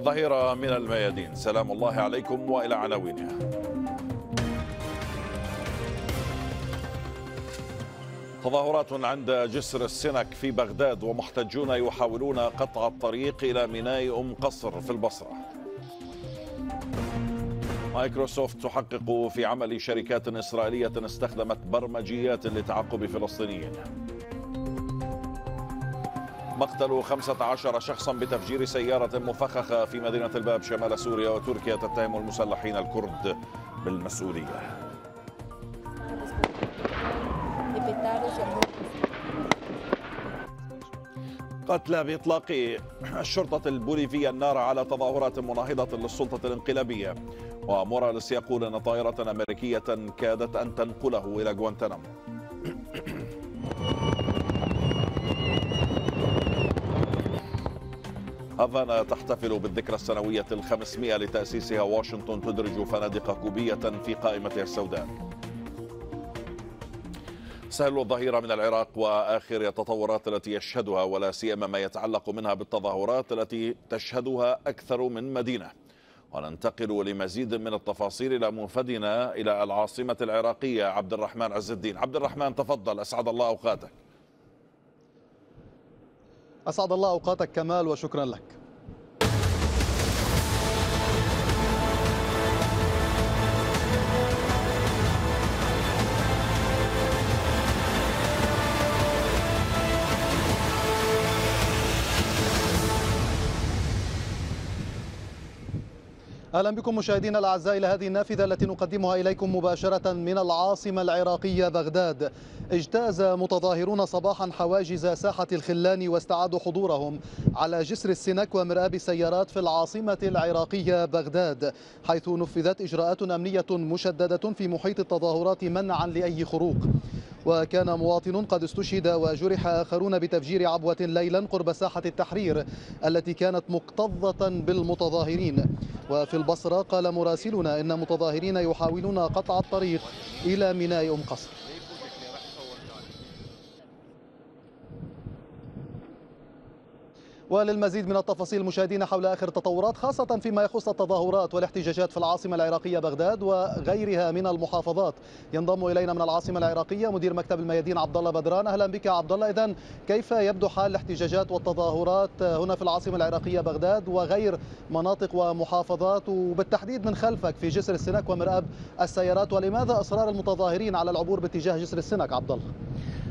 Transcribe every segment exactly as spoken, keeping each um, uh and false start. ظهيرة من الميادين. سلام الله عليكم وإلى عناوينها. تظاهرات عند جسر السنك في بغداد ومحتجون يحاولون قطع الطريق إلى ميناء أم قصر في البصرة. مايكروسوفت تحقق في عمل شركات إسرائيلية استخدمت برمجيات لتعقب فلسطينيين. مقتل خمسة عشر شخصا بتفجير سيارة مفخخة في مدينة الباب شمال سوريا، وتركيا تتهم المسلحين الكرد بالمسؤولية. قتل بإطلاق الشرطة البوليفية النار على تظاهرات مناهضة للسلطة الانقلابية. وموراليس يقول أن طائرة أمريكية كادت أن تنقله إلى غوانتانامو. هافانا تحتفل بالذكرى السنوية الخمسمائة لتأسيسها، واشنطن تدرج فنادق كوبية في قائمتها السوداء. سهل الظهيرة من العراق وآخر التطورات التي يشهدها، ولا سيما ما يتعلق منها بالتظاهرات التي تشهدها أكثر من مدينة. وننتقل لمزيد من التفاصيل إلى منفذنا إلى العاصمة العراقية عبد الرحمن عز الدين. عبد الرحمن تفضل، أسعد الله أوقاتك. أسعد الله أوقاتك كمال وشكرا لك. أهلا بكم مشاهدينا الأعزاء إلى هذه النافذة التي نقدمها إليكم مباشرة من العاصمة العراقية بغداد. اجتاز متظاهرون صباحا حواجز ساحة الخلاني واستعادوا حضورهم على جسر السنك ومرآب السيارات في العاصمة العراقية بغداد، حيث نفذت إجراءات أمنية مشددة في محيط التظاهرات منعا لأي خروق. وكان مواطن قد استشهد وجرح آخرون بتفجير عبوة ليلا قرب ساحة التحرير التي كانت مكتظة بالمتظاهرين. وفي البصرة قال مراسلنا إن متظاهرين يحاولون قطع الطريق إلى ميناء أم قصر. وللمزيد من التفاصيل مشاهدينا حول آخر التطورات خاصة فيما يخص التظاهرات والاحتجاجات في العاصمة العراقية بغداد وغيرها من المحافظات، ينضم إلينا من العاصمة العراقية مدير مكتب الميادين عبد الله بدران. أهلا بك عبد الله. إذن كيف يبدو حال الاحتجاجات والتظاهرات هنا في العاصمة العراقية بغداد وغير مناطق ومحافظات، وبالتحديد من خلفك في جسر السنك ومرآب السيارات، ولماذا إصرار المتظاهرين على العبور باتجاه جسر السنك عبد الله؟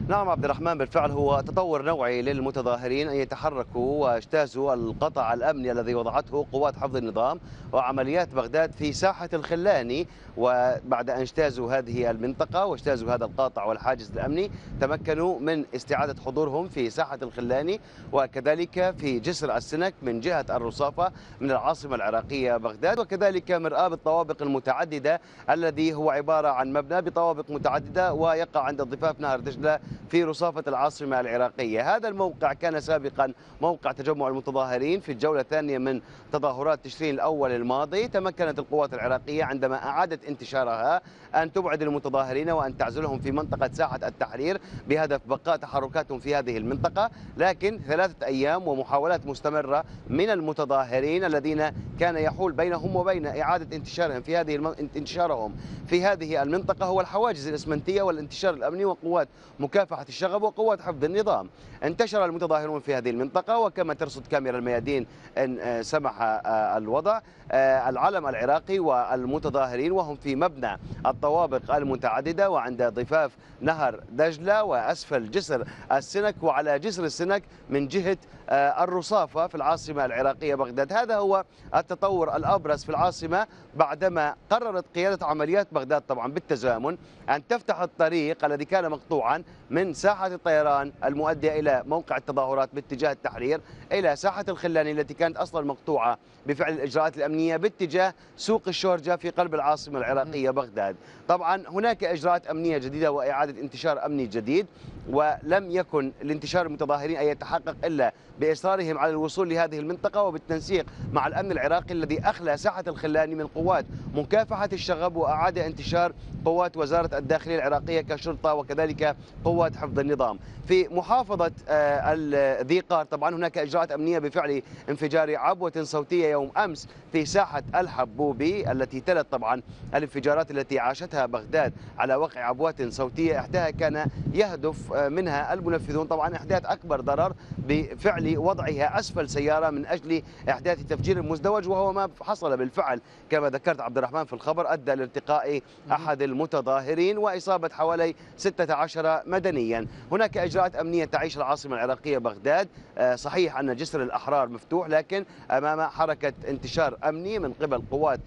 نعم عبد الرحمن، بالفعل هو تطور نوعي للمتظاهرين أن يتحركوا واجتازوا القطع الأمني الذي وضعته قوات حفظ النظام وعمليات بغداد في ساحة الخلاني. وبعد أن اجتازوا هذه المنطقة واجتازوا هذا القاطع والحاجز الأمني تمكنوا من استعادة حضورهم في ساحة الخلاني وكذلك في جسر السنك من جهة الرصافة من العاصمة العراقية بغداد، وكذلك مرآب الطوابق المتعددة الذي هو عبارة عن مبنى بطوابق متعددة ويقع عند ضفاف نهر دجلة في رصافة العاصمة العراقية. هذا الموقع كان سابقا موقع تجمع المتظاهرين في الجولة الثانية من تظاهرات تشرين الأول الماضي. تمكنت القوات العراقية عندما أعادت انتشارها أن تبعد المتظاهرين وأن تعزلهم في منطقة ساحة التحرير بهدف بقاء تحركاتهم في هذه المنطقة، لكن ثلاثة أيام ومحاولات مستمرة من المتظاهرين الذين كان يحول بينهم وبين إعادة انتشارهم في هذه الم... انتشارهم في هذه المنطقة هو الحواجز الإسمنتية والانتشار الأمني وقوات مكافحة مكافحة الشغب وقوات حفظ النظام. انتشر المتظاهرون في هذه المنطقة، وكما ترصد كاميرا الميادين إن سمح الوضع العلم العراقي والمتظاهرين وهم في مبنى الطوابق المتعددة وعند ضفاف نهر دجلة وأسفل جسر السنك وعلى جسر السنك من جهة الرصافة في العاصمة العراقية بغداد. هذا هو التطور الأبرز في العاصمة بعدما قررت قيادة عمليات بغداد طبعا بالتزامن أن تفتح الطريق الذي كان مقطوعا من ساحة الطيران المؤدية إلى موقع التظاهرات باتجاه التحرير إلى ساحة الخلاني التي كانت أصلا مقطوعة بفعل الإجراءات الأمنية باتجاه سوق الشورجة في قلب العاصمة العراقية بغداد. طبعا هناك إجراءات أمنية جديدة وإعادة انتشار أمني جديد ولم يكن لانتشار المتظاهرين أن يتحقق إلا بإصرارهم على الوصول لهذه المنطقة وبالتنسيق مع الأمن العراقي الذي أخلى ساحة الخلاني من قوات مكافحة الشغب وأعاد انتشار قوات وزارة الداخلية العراقية كشرطة وكذلك قوات حفظ النظام. في محافظة ذي قار طبعا هناك إجراءات أمنية بفعل انفجار عبوة صوتية يوم أمس في ساحة الحبوبي التي تلت طبعا الانفجارات التي عاشتها بغداد على وقع عبوات صوتية إحداها كان يهدف منها المنفذون طبعا إحداث أكبر ضرر بفعل وضعها أسفل سيارة من أجل إحداث تفجير مزدوج وهو ما حصل بالفعل كما ذكرت عبد الرحمن في الخبر أدى لارتقاء أحد المتظاهرين وإصابة حوالي ستة عشر مدنيا. هناك إجراءات أمنية تعيش العاصمة العراقية بغداد صحيح أن جسر الأحرار مفتوح لكن أمام حركة انتشار أمني من قبل قوات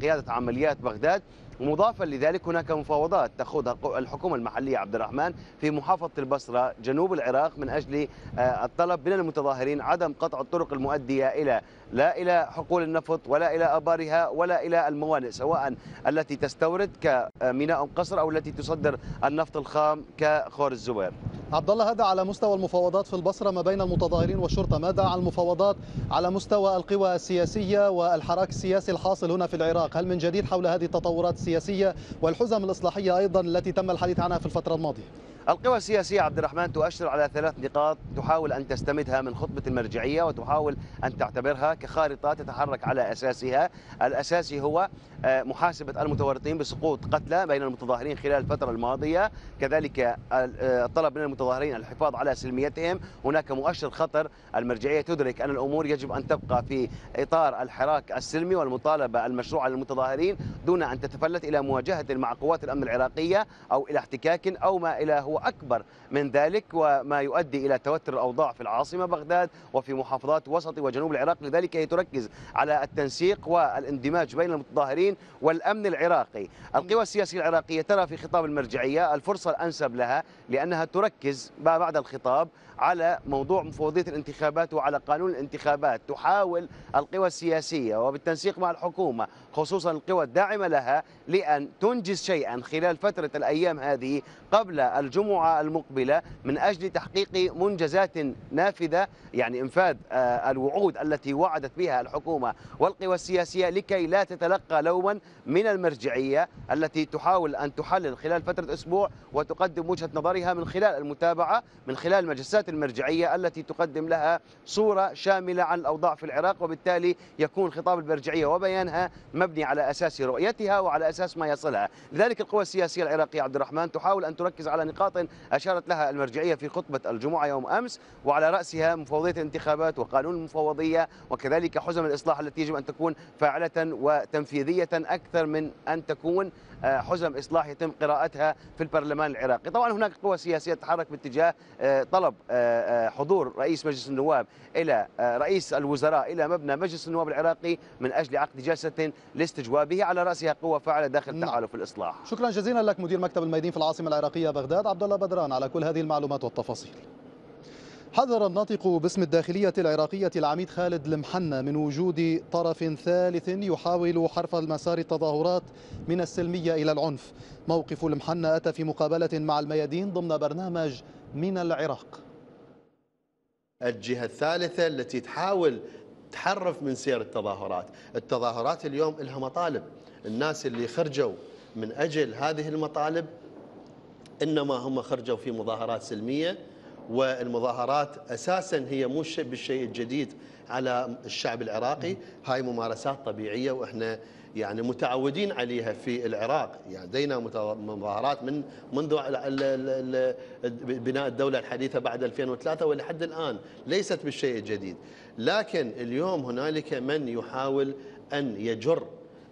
قيادة عمليات بغداد. مضافا لذلك هناك مفاوضات تخوضها الحكومة المحلية عبد الرحمن في محافظة البصرة جنوب العراق من أجل الطلب من المتظاهرين عدم قطع الطرق المؤدية إلى لا إلى حقول النفط ولا إلى آبارها ولا إلى الموانئ سواء التي تستورد كميناء أم قصر أو التي تصدر النفط الخام كخور الزبير. عبد الله هذا على مستوى المفاوضات في البصرة ما بين المتظاهرين والشرطة، ماذا عن المفاوضات على مستوى القوى السياسية والحراك السياسي الحاصل هنا في العراق؟ هل من جديد حول هذه التطورات السياسية والحزم الإصلاحية أيضا التي تم الحديث عنها في الفترة الماضية؟ القوى السياسية عبد الرحمن تؤشر على ثلاث نقاط تحاول أن تستمدها من خطبة المرجعية وتحاول أن تعتبرها كخارطة تتحرك على أساسها. الأساسي هو محاسبة المتورطين بسقوط قتلى بين المتظاهرين خلال الفترة الماضية، كذلك الطلب من المتظاهرين الحفاظ على سلميتهم. هناك مؤشر خطر، المرجعية تدرك أن الأمور يجب أن تبقى في إطار الحراك السلمي والمطالبة المشروعة للمتظاهرين دون أن تتفلت إلى مواجهة مع قوات الأمن العراقية أو إلى احتكاك أو ما إلى هو أكبر من ذلك وما يؤدي إلى توتر الأوضاع في العاصمة بغداد وفي محافظات وسط وجنوب العراق. لذلك هي تركز على التنسيق والاندماج بين المتظاهرين والأمن العراقي. القوى السياسية العراقية ترى في خطاب المرجعية الفرصة الأنسب لها لأنها تركز ما بعد الخطاب على موضوع مفوضية الانتخابات وعلى قانون الانتخابات. تحاول القوى السياسية وبالتنسيق مع الحكومة خصوصا القوى الداعمة لها لأن تنجز شيئا خلال فترة الأيام هذه قبل الجمعة المقبلة من أجل تحقيق منجزات نافذة يعني إنفاذ الوعود التي وعدت بها الحكومة والقوى السياسية لكي لا تتلقى لوما من المرجعية التي تحاول أن تحلل خلال فترة أسبوع وتقدم وجهة نظرها من خلال المتابعة من خلال مجلسات المرجعية التي تقدم لها صورة شاملة عن الأوضاع في العراق. وبالتالي يكون خطاب المرجعية وبيانها مبني على أساس رؤيتها وعلى أساس ما يصلها. لذلك القوى السياسية العراقية عبد الرحمن تحاول أن تركز على نقاط أشارت لها المرجعية في خطبة الجمعة يوم أمس وعلى رأسها مفوضية الانتخابات وقانون المفوضية وكذلك حزم الإصلاح التي يجب أن تكون فاعلة وتنفيذية أكثر من أن تكون حزم إصلاح يتم قراءتها في البرلمان العراقي. طبعا هناك قوى سياسية تتحرك باتجاه طلب حضور رئيس مجلس النواب إلى رئيس الوزراء إلى مبنى مجلس النواب العراقي من أجل عقد جلسة لاستجوابه على رأسها قوة فاعلة داخل تحالف الإصلاح. شكرا جزيلا لك مدير مكتب الميادين في العاصمة العراقية بغداد عبد الله بدران على كل هذه المعلومات والتفاصيل. حذر الناطق باسم الداخلية العراقية العميد خالد المحنّة من وجود طرف ثالث يحاول حرف المسار التظاهرات من السلمية إلى العنف. موقف المحنّة أتى في مقابلة مع الميادين ضمن برنامج من العراق. الجهة الثالثة التي تحاول تحرف من سير التظاهرات. التظاهرات اليوم لها مطالب، الناس اللي خرجوا من أجل هذه المطالب إنما هم خرجوا في مظاهرات سلمية، والمظاهرات أساساً هي مو بالشيء الجديد على الشعب العراقي، هاي ممارسات طبيعية وإحنا يعني متعودين عليها في العراق. يعني لدينا مظاهرات من منذ بناء الدولة الحديثة بعد ألفين وثلاثة ولحد الآن، ليست بالشيء الجديد. لكن اليوم هنالك من يحاول أن يجر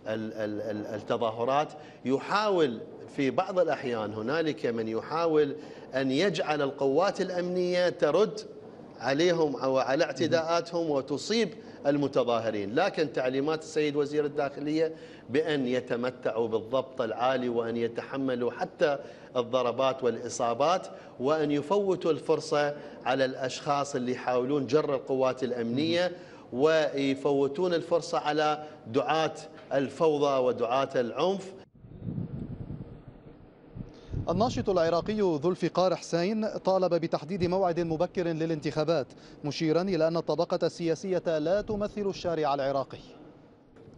التظاهرات، يحاول في بعض الأحيان هنالك من يحاول أن يجعل القوات الأمنية ترد عليهم أو على اعتداءاتهم وتصيب المتظاهرين. لكن تعليمات السيد وزير الداخلية بأن يتمتعوا بالضبط العالي وأن يتحملوا حتى الضربات والإصابات وأن يفوتوا الفرصة على الأشخاص اللي يحاولون جر القوات الأمنية ويفوتون الفرصة على دعاة الفوضى ودعاة العنف. الناشط العراقي ذو الفقار حسين طالب بتحديد موعد مبكر للانتخابات، مشيرا إلى أن الطبقة السياسية لا تمثل الشارع العراقي.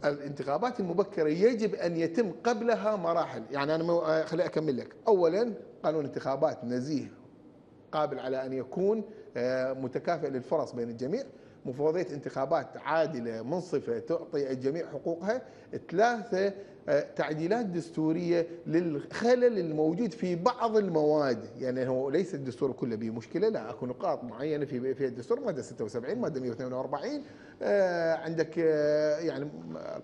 الانتخابات المبكرة يجب أن يتم قبلها مراحل، يعني أنا خلي أكمل لك. أولا قانون انتخابات نزيه قابل على أن يكون متكافئ للفرص بين الجميع، مفوضية انتخابات عادلة منصفة تعطي الجميع حقوقها. ثلاثة، تعديلات دستورية للخلل الموجود في بعض المواد، يعني هو ليس الدستور كله به مشكلة، لا اكو نقاط معينة في في الدستور، مادة ستة وسبعين، مادة مئة واثنين وأربعين، عندك يعني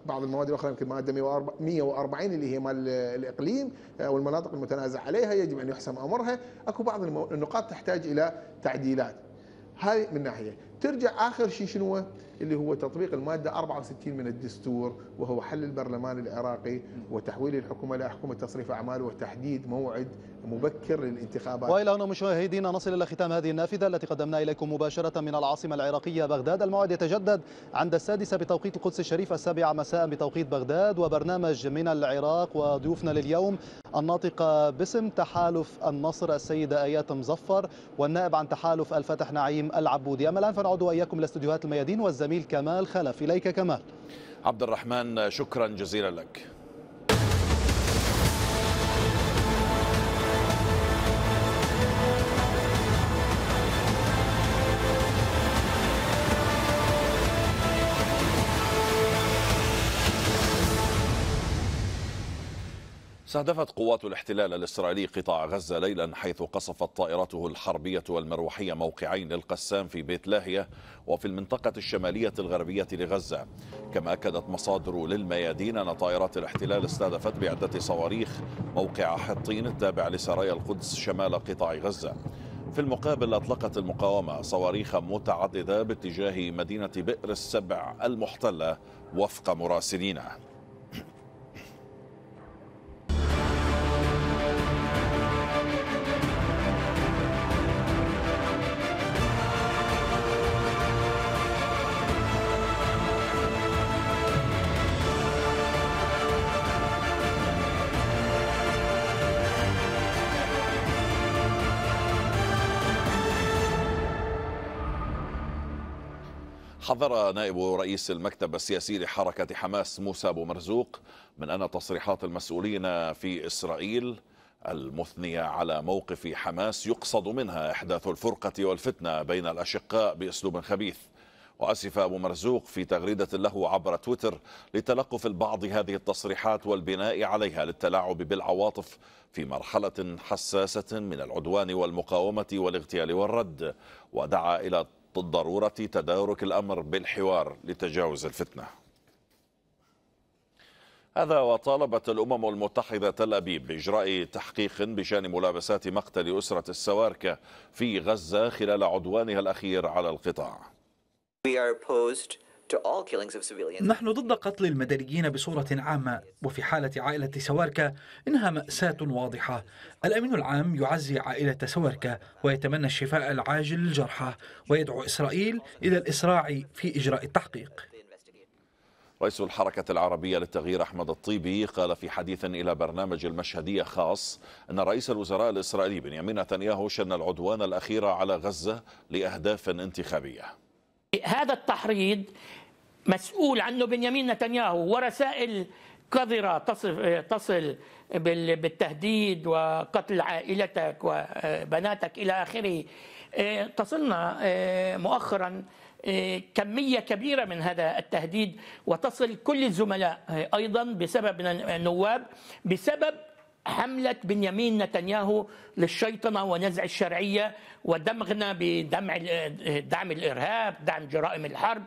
بعض المواد الاخرى يمكن مادة مئة وأربعين اللي هي مال الاقليم او المناطق المتنازع عليها يجب ان يحسم امرها، اكو بعض النقاط تحتاج الى تعديلات. هاي من ناحية. ترجع آخر شيء شنو اللي هو تطبيق المادة أربعة وستين من الدستور، وهو حل البرلمان العراقي وتحويل الحكومة إلى حكومة تصريف أعمال وتحديد موعد مبكر للانتخابات. وإلى هنا مشاهدينا نصل إلى ختام هذه النافذة التي قدمنا إليكم مباشرة من العاصمة العراقية بغداد. الموعد يتجدد عند السادسة بتوقيت القدس الشريف، السابعة مساء بتوقيت بغداد، وبرنامج من العراق وضيوفنا لليوم الناطقة باسم تحالف النصر السيدة آيات مظفر، والنائب عن تحالف الفتح نعيم العبودي. أما الآن فنعود وإياكم إلى استديوهات الميادين والزميل كمال خلف. إليك كمال. عبد الرحمن شكرا جزيلا لك. استهدفت قوات الاحتلال الإسرائيلي قطاع غزة ليلا، حيث قصفت طائرته الحربية والمروحية موقعين للقسام في بيت لاهية وفي المنطقة الشمالية الغربية لغزة. كما أكدت مصادر للميادين أن طائرات الاحتلال استهدفت بعدة صواريخ موقع حطين التابع لسرايا القدس شمال قطاع غزة. في المقابل أطلقت المقاومة صواريخ متعددة باتجاه مدينة بئر السبع المحتلة وفق مراسلينا. حذر نائب رئيس المكتب السياسي لحركة حماس موسى ابو مرزوق من أن تصريحات المسؤولين في إسرائيل المثنية على موقف حماس يقصد منها إحداث الفرقة والفتنة بين الأشقاء بأسلوب خبيث. وأسف أبو مرزوق في تغريدة له عبر تويتر لتلقف البعض هذه التصريحات والبناء عليها للتلاعب بالعواطف في مرحلة حساسة من العدوان والمقاومة والاغتيال والرد، ودعا إلى بالضرورة تدارك الأمر بالحوار لتجاوز الفتنة. هذا وطالبت الأمم المتحدة تل أبيب بإجراء تحقيق بشأن ملابسات مقتل أسرة السواركة في غزة خلال عدوانها الأخير على القطاع. نحن ضد قتل المدنيين بصورة عامة، وفي حالة عائلة سواركا إنها مأساة واضحة. الأمين العام يعزي عائلة سواركا ويتمنى الشفاء العاجل للجرحى، ويدعو إسرائيل إلى الإسراع في إجراء التحقيق. رئيس الحركة العربية للتغيير أحمد الطيبي قال في حديث إلى برنامج المشهدية خاص أن رئيس الوزراء الإسرائيلي بنيامين نتنياهو شن العدوان الأخير على غزة لأهداف انتخابية. هذا التحريض مسؤول عنه بنيامين نتنياهو، ورسائل قذرة تصل بالتهديد وقتل عائلتك وبناتك إلى آخره تصلنا مؤخرا كمية كبيرة من هذا التهديد، وتصل كل الزملاء أيضا بسبب النواب بسبب حملة بنيامين نتنياهو للشيطنة ونزع الشرعية ودمغنا بدمع دعم الإرهاب، دعم جرائم الحرب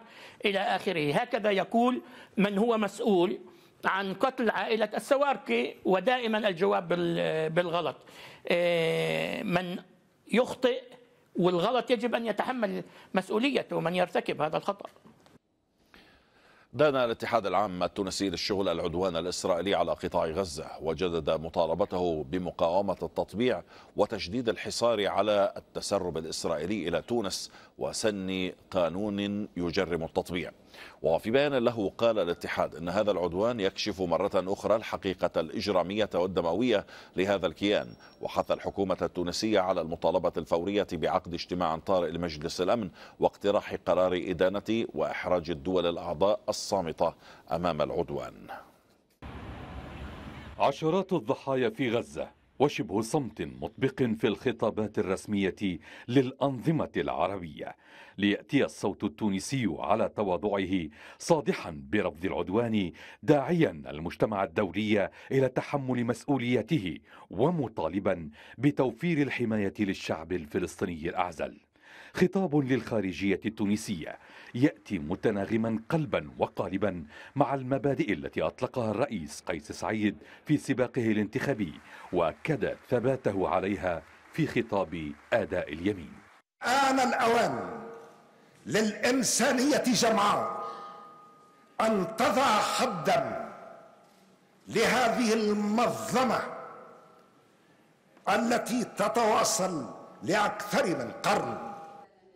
إلى آخره. هكذا يقول من هو مسؤول عن قتل عائلة السواركي، ودائما الجواب بالغلط. من يخطئ والغلط يجب أن يتحمل مسؤوليته من يرتكب هذا الخطأ. دان الاتحاد العام التونسي للشغل العدوان الإسرائيلي على قطاع غزة وجدد مطالبته بمقاومة التطبيع وتشديد الحصار على التسرب الإسرائيلي إلى تونس وسن قانون يجرم التطبيع. وفي بيان له قال الاتحاد إن هذا العدوان يكشف مرة أخرى الحقيقة الإجرامية والدموية لهذا الكيان، وحث الحكومة التونسية على المطالبة الفورية بعقد اجتماع طارئ لمجلس الأمن واقتراح قرار إدانة وإحراج الدول الأعضاء الصامتة أمام العدوان. عشرات الضحايا في غزة وشبه صمت مطبق في الخطابات الرسمية للأنظمة العربية، ليأتي الصوت التونسي على تواضعه صادحا برفض العدوان، داعيا المجتمع الدولي إلى تحمل مسؤوليته ومطالبا بتوفير الحماية للشعب الفلسطيني الأعزل. خطاب للخارجية التونسية يأتي متناغما قلبا وقالبا مع المبادئ التي أطلقها الرئيس قيس سعيد في سباقه الانتخابي وأكد ثباته عليها في خطاب أداء اليمين. آن الأوان للإنسانية جمعاء أن تضع حدا لهذه المظلمة التي تتواصل لأكثر من قرن.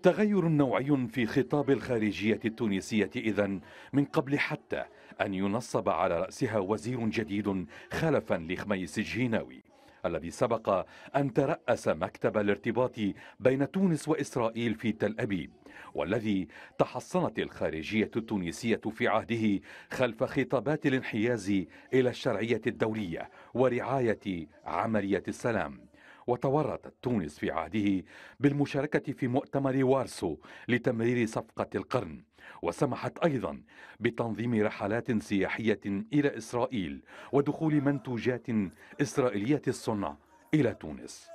تغير نوعي في خطاب الخارجية التونسية إذن، من قبل حتى أن ينصب على رأسها وزير جديد خلفا لخميس الجهيناوي الذي سبق أن ترأس مكتب الارتباط بين تونس وإسرائيل في تل أبيب، والذي تحصنت الخارجية التونسية في عهده خلف خطابات الانحياز إلى الشرعية الدولية ورعاية عملية السلام. وتورطت تونس في عهده بالمشاركة في مؤتمر وارسو لتمرير صفقة القرن، وسمحت أيضا بتنظيم رحلات سياحية إلى إسرائيل ودخول منتوجات إسرائيلية الصنع إلى تونس.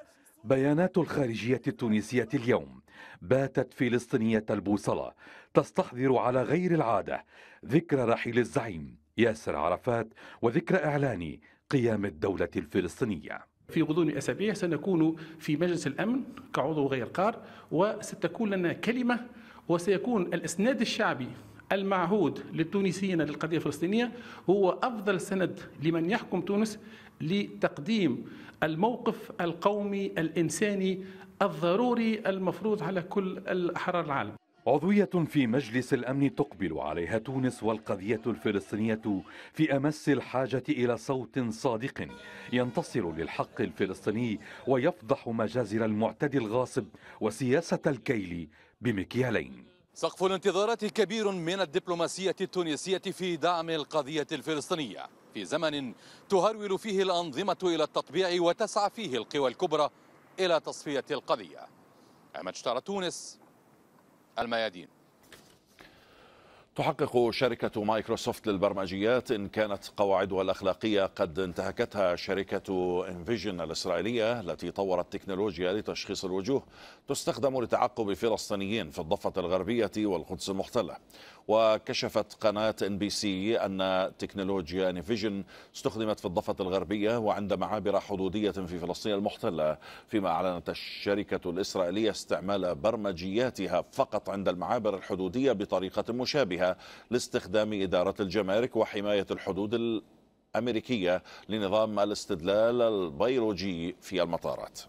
بيانات الخارجية التونسية اليوم باتت فلسطينية البوصلة، تستحضر على غير العادة ذكرى رحيل الزعيم ياسر عرفات وذكرى إعلان قيام الدولة الفلسطينية. في غضون أسابيع سنكون في مجلس الأمن كعضو غير قار، وستكون لنا كلمة، وسيكون الإسناد الشعبي المعهود للتونسيين للقضية الفلسطينية هو أفضل سند لمن يحكم تونس لتقديم الموقف القومي الإنساني الضروري المفروض على كل الأحرار العالم. عضوية في مجلس الأمن تقبل عليها تونس والقضية الفلسطينية في أمس الحاجة إلى صوت صادق ينتصر للحق الفلسطيني ويفضح مجازر المعتدي الغاصب وسياسة الكيل بمكيالين. سقف الانتظارات كبير من الدبلوماسية التونسية في دعم القضية الفلسطينية في زمن تهرول فيه الأنظمة إلى التطبيع وتسعى فيه القوى الكبرى إلى تصفية القضية. أمد شتار تونس، الميادين. تحقق شركة مايكروسوفت للبرمجيات إن كانت قواعدها الأخلاقية قد انتهكتها شركة إني فيجن الإسرائيلية التي طورت تكنولوجيا لتشخيص الوجوه تستخدم لتعقب الفلسطينيين في الضفة الغربية والقدس المحتلة. وكشفت قناة إن بي سي أن تكنولوجيا إني فيجن استخدمت في الضفة الغربية وعند معابر حدودية في فلسطين المحتلة، فيما أعلنت الشركة الإسرائيلية استعمال برمجياتها فقط عند المعابر الحدودية بطريقة مشابهة لاستخدام إدارة الجمارك وحماية الحدود الأمريكية لنظام الاستدلال البيولوجي في المطارات.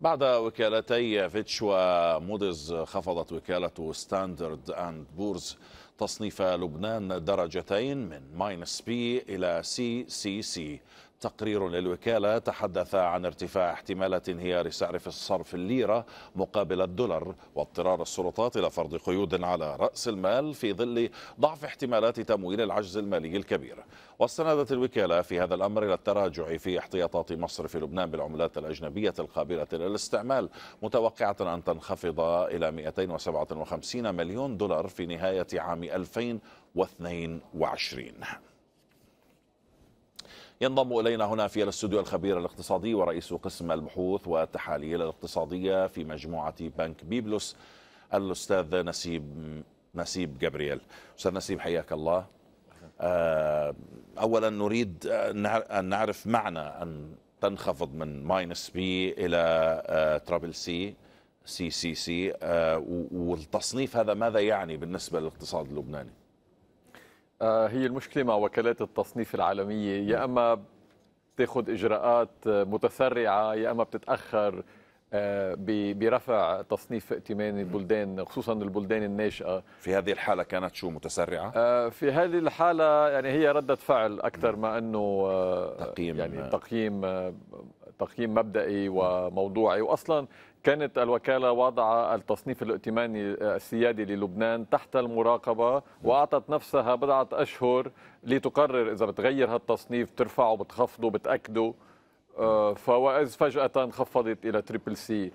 بعد وكالتي فيتش وموديز، خفضت وكالة ستاندرد أند بورز تصنيف لبنان درجتين من ماينس بي إلى سي سي سي. تقرير للوكالة تحدث عن ارتفاع احتمالات انهيار سعر في الصرف الليرة مقابل الدولار واضطرار السلطات إلى فرض قيود على رأس المال في ظل ضعف احتمالات تمويل العجز المالي الكبير. واستندت الوكالة في هذا الأمر إلى التراجع في احتياطات مصرف لبنان بالعملات الأجنبية القابلة للاستعمال، متوقعة أن تنخفض إلى مئتين وسبعة وخمسين مليون دولار في نهاية عام ألفين واثنين وعشرين. ينضم إلينا هنا في الاستوديو الخبير الاقتصادي ورئيس قسم البحوث والتحاليل الاقتصادية في مجموعة بنك بيبلوس الأستاذ نسيب نسيب غابرييل. أستاذ نسيب حياك الله. أولا نريد أن نعرف معنى أن تنخفض من ماينس بي إلى ترابل سي سي سي سي والتصنيف هذا ماذا يعني بالنسبة للاقتصاد اللبناني؟ هي المشكلة مع وكالات التصنيف العالمية، يا أما بتاخذ إجراءات متسرعة يا أما بتتأخر برفع تصنيف ائتمان البلدان، خصوصا البلدان الناشئة. في هذه الحالة كانت شو متسرعة؟ في هذه الحالة يعني هي ردة فعل أكثر ما أنه تقييم، يعني تقييم تقييم مبدئي وموضوعي. وأصلا كانت الوكالة واضعة التصنيف الائتماني السيادي للبنان تحت المراقبة، وأعطت نفسها بضعة أشهر لتقرر إذا بتغير هالتصنيف، بترفعه بتخفضه بتأكده. فواز فجأة خفضت إلى تريبل سي،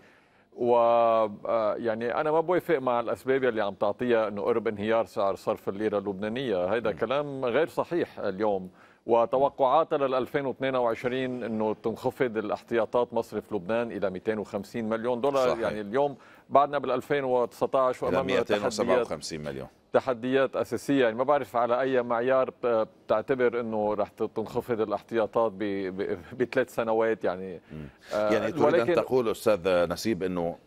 ويعني أنا ما بوافق مع الأسباب اللي عم تعطيها أنه قرب انهيار سعر صرف الليرة اللبنانية. هذا كلام غير صحيح اليوم، وتوقعات لل ألفين واثنين وعشرين انه تنخفض الاحتياطات مصرف لبنان الى مئتين وخمسين مليون دولار. صحيح. يعني اليوم بعدنا بال ألفين وتسعطعش وامامنا مئتين وسبعة وخمسين مليون تحديات اساسيه. يعني ما بعرف على اي معيار بتعتبر انه رح تنخفض الاحتياطات بثلاث سنوات. يعني آه يعني تريد ان تقول استاذ نسيب انه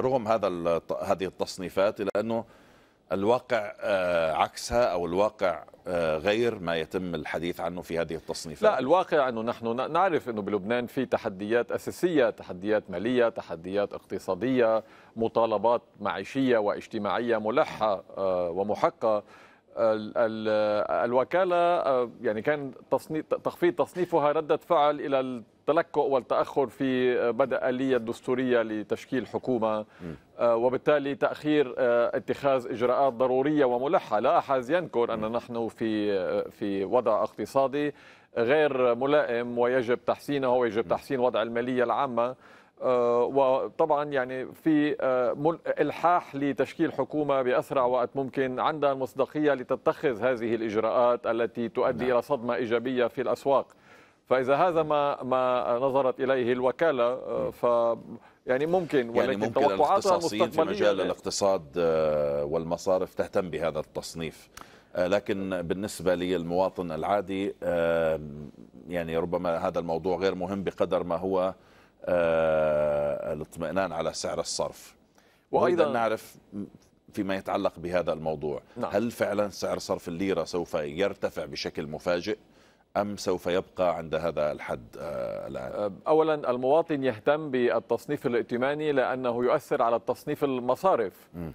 رغم هذا هذه التصنيفات الا انه الواقع عكسها، او الواقع غير ما يتم الحديث عنه في هذه التصنيفات؟ لا، الواقع انه نحن نعرف انه بلبنان في تحديات اساسيه، تحديات ماليه، تحديات اقتصاديه، مطالبات معيشيه واجتماعيه ملحه ومحقه. الوكاله يعني كان تصنيف تخفيض تصنيفها رده فعل الى التلكؤ والتاخر في بدء اليه الدستوريه لتشكيل حكومه، وبالتالي تاخير اتخاذ اجراءات ضروريه وملحه. لا احد ينكر ان نحن في في وضع اقتصادي غير ملائم ويجب تحسينه، ويجب تحسين وضع الماليه العامه. وطبعا يعني في الحاح لتشكيل حكومه باسرع وقت ممكن عندها المصداقيه لتتخذ هذه الاجراءات التي تؤدي الى صدمه ايجابيه في الاسواق. فاذا هذا ما ما نظرت اليه الوكاله ف يعني ممكن، ولكن يعني ممكن الاختصاصيين في مجال الاقتصاد والمصارف تهتم بهذا التصنيف، لكن بالنسبه للمواطن العادي يعني ربما هذا الموضوع غير مهم بقدر ما هو الاطمئنان على سعر الصرف. وايضا نعرف فيما يتعلق بهذا الموضوع، نعم. هل فعلا سعر صرف الليره سوف يرتفع بشكل مفاجئ أم سوف يبقى عند هذا الحد الآن؟ أولا المواطن يهتم بالتصنيف الائتماني لأنه يؤثر على التصنيف المصارف، م.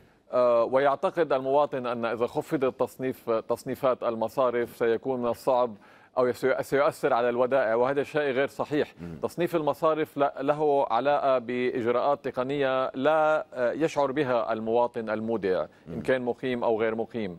ويعتقد المواطن أن إذا خفض التصنيف تصنيفات المصارف سيكون من الصعب أو سيؤثر على الودائع، وهذا شيء غير صحيح. م. تصنيف المصارف له علاقة بإجراءات تقنية لا يشعر بها المواطن المودع، م. إن كان مقيم أو غير مقيم.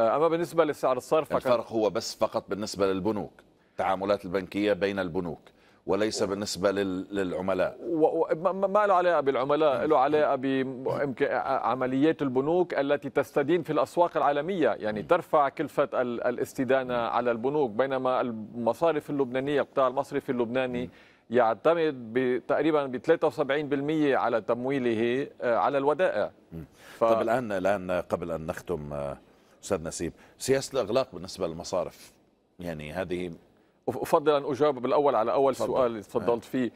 أما بالنسبة لسعر الصرف الفرق هو بس فقط بالنسبة للبنوك، التعاملات البنكية بين البنوك، وليس و... بالنسبة لل... للعملاء. و... ما له علاقة بالعملاء، له علاقة بعمليات البنوك التي تستدين في الأسواق العالمية. يعني ترفع كلفة ال... الاستدانة على البنوك، بينما المصارف اللبنانية، القطاع المصرفي اللبناني يعتمد تقريبا ب ثلاثة وسبعين بالمئة على تمويله على الودائع. ف... طب الآن الآن قبل أن نختم أستاذ نسيب، سياسة الإغلاق بالنسبة للمصارف، يعني هذه أفضل أن أجاوب بالأول على أول فضل. سؤال اللي تفضلت فيه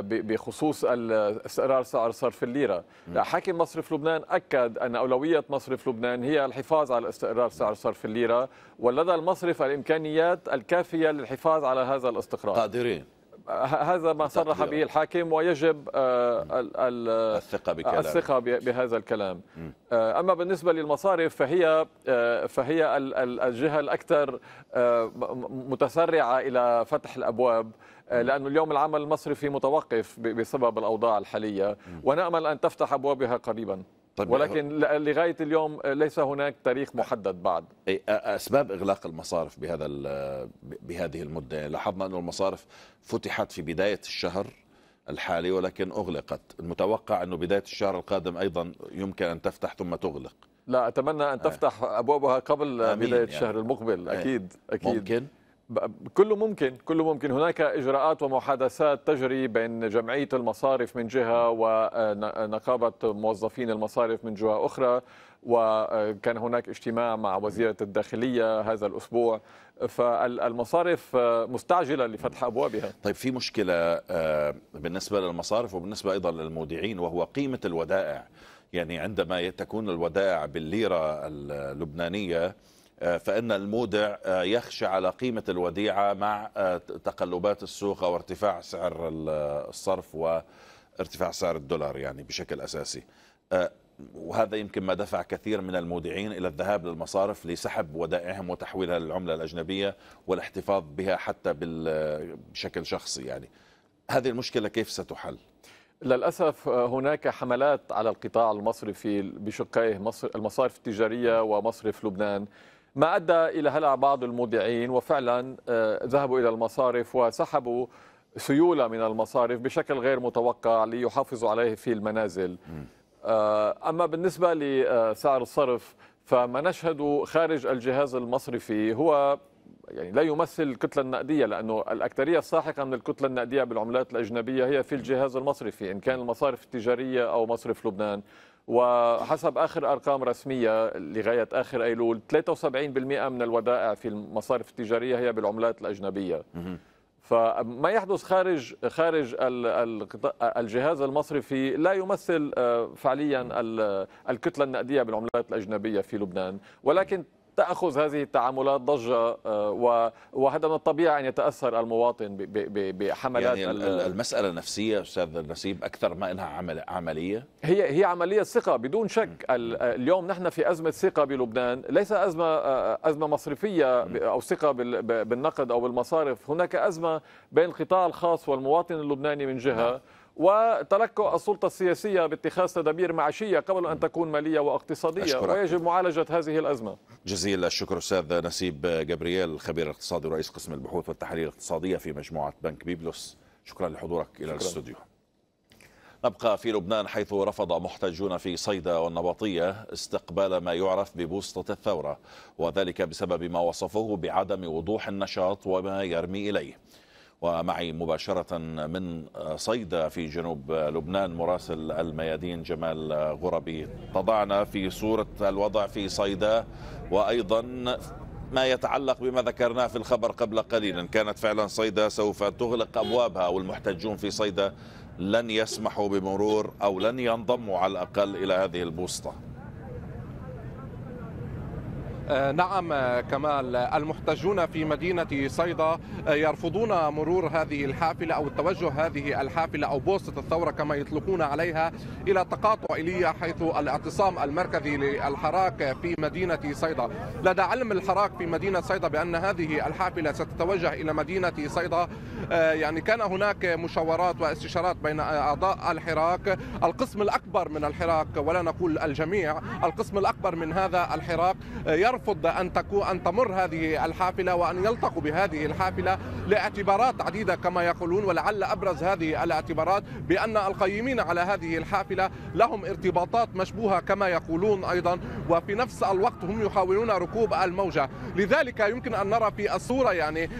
بخصوص استقرار سعر صرف الليرة. حاكم مصرف لبنان أكد أن أولوية مصرف لبنان هي الحفاظ على استقرار سعر صرف الليرة، ولدى المصرف الإمكانيات الكافية للحفاظ على هذا الاستقرار. قادرين، هذا ما صرح به الحاكم، ويجب الثقة بكلام. الثقة بهذا الكلام. أما بالنسبة للمصارف فهي فهي الجهة الأكثر متسرعة إلى فتح الأبواب، لأنه اليوم العمل المصرفي متوقف بسبب الأوضاع الحالية، ونأمل أن تفتح أبوابها قريبا. طيب، ولكن لغاية اليوم ليس هناك تاريخ محدد بعد. أسباب إغلاق المصارف بهذا بهذه المدة، لاحظنا أن المصارف فتحت في بداية الشهر الحالي ولكن أغلقت، المتوقع أنه بداية الشهر القادم أيضا يمكن أن تفتح ثم تغلق. لا، أتمنى أن تفتح أبوابها قبل بداية يعني الشهر المقبل. أكيد أكيد ممكن. كله ممكن كله ممكن هناك إجراءات ومحادثات تجري بين جمعية المصارف من جهة ونقابة موظفين المصارف من جهة أخرى، وكان هناك اجتماع مع وزيرة الداخلية هذا الأسبوع، فالمصارف مستعجلة لفتح أبوابها. طيب، في مشكلة بالنسبة للمصارف وبالنسبة أيضا للمودعين، وهو قيمة الودائع. يعني عندما تكون الودائع بالليرة اللبنانية فإن المودع يخشى على قيمة الوديعة مع تقلبات السوق وارتفاع سعر الصرف وارتفاع سعر الدولار يعني بشكل أساسي، وهذا يمكن ما دفع كثير من المودعين إلى الذهاب للمصارف لسحب ودائعهم وتحويلها للعملة الأجنبية والاحتفاظ بها حتى بشكل شخصي. يعني هذه المشكلة كيف ستحل؟ للأسف هناك حملات على القطاع المصرفي بشقيه المصارف التجارية ومصرف لبنان، ما أدى إلى هلع بعض المودعين وفعلا ذهبوا إلى المصارف وسحبوا سيولة من المصارف بشكل غير متوقع ليحافظوا عليه في المنازل. أما بالنسبة لسعر الصرف فما نشهده خارج الجهاز المصرفي هو يعني لا يمثل الكتلة النقدية، لأنه الأكثرية الساحقة من الكتلة النقدية بالعملات الأجنبية هي في الجهاز المصرفي، إن كان المصارف التجارية أو مصرف لبنان. وحسب آخر أرقام رسمية لغاية آخر أيلول ثلاثة وسبعين بالمئة من الودائع في المصارف التجارية هي بالعملات الأجنبية. فما يحدث خارج خارج الجهاز المصرفي لا يمثل فعليا الكتلة النقدية بالعملات الأجنبية في لبنان، ولكن تأخذ هذه التعاملات ضجة، وهذا من الطبيعي أن يتأثر المواطن بحملات. يعني المسألة النفسية أستاذ نسيب أكثر ما إنها عملية، هي هي عملية ثقة بدون شك. اليوم نحن في أزمة ثقة بلبنان، ليس أزمة أزمة مصرفية أو ثقة بالنقد أو بالمصارف، هناك أزمة بين القطاع الخاص والمواطن اللبناني من جهة، وتلكؤ السلطة السياسية باتخاذ تدابير معيشية قبل أن تكون مالية واقتصادية، ويجب معالجة هذه الأزمة. جزيل الشكر أستاذ نسيب جابرييل، الخبير الاقتصادي ورئيس قسم البحوث والتحاليل الاقتصادية في مجموعة بنك بيبلوس، شكرا لحضورك إلى شكرا. الاستوديو. نبقى في لبنان، حيث رفض محتجون في صيدا والنبطية استقبال ما يعرف ببوسطة الثورة، وذلك بسبب ما وصفوه بعدم وضوح النشاط وما يرمي إليه. ومعي مباشرة من صيدا في جنوب لبنان مراسل الميادين جمال غربي. تضعنا في صورة الوضع في صيدا وأيضا ما يتعلق بما ذكرناه في الخبر قبل قليل، إن كانت فعلا صيدا سوف تغلق أبوابها والمحتجون في صيدا لن يسمحوا بمرور أو لن ينضموا على الأقل إلى هذه البوسطة. نعم كمال، المحتجون في مدينة صيدا يرفضون مرور هذه الحافلة أو توجه هذه الحافلة أو بوسطة الثورة كما يطلقون عليها إلى تقاطع إيليا، حيث الاعتصام المركزي للحراك في مدينة صيدا. لدى علم الحراك في مدينة صيدا بأن هذه الحافلة ستتوجه إلى مدينة صيدا. يعني كان هناك مشاورات واستشارات بين أعضاء الحراك، القسم الأكبر من الحراك ولا نقول الجميع، القسم الأكبر من هذا الحراك يرفض أن تكون أن تمر هذه الحافلة وأن يلتقوا بهذه الحافلة لاعتبارات عديدة كما يقولون، ولعل أبرز هذه الاعتبارات بأن القيمين على هذه الحافلة لهم ارتباطات مشبوهة كما يقولون أيضا، وفي نفس الوقت هم يحاولون ركوب الموجة. لذلك يمكن أن نرى في الصورة يعني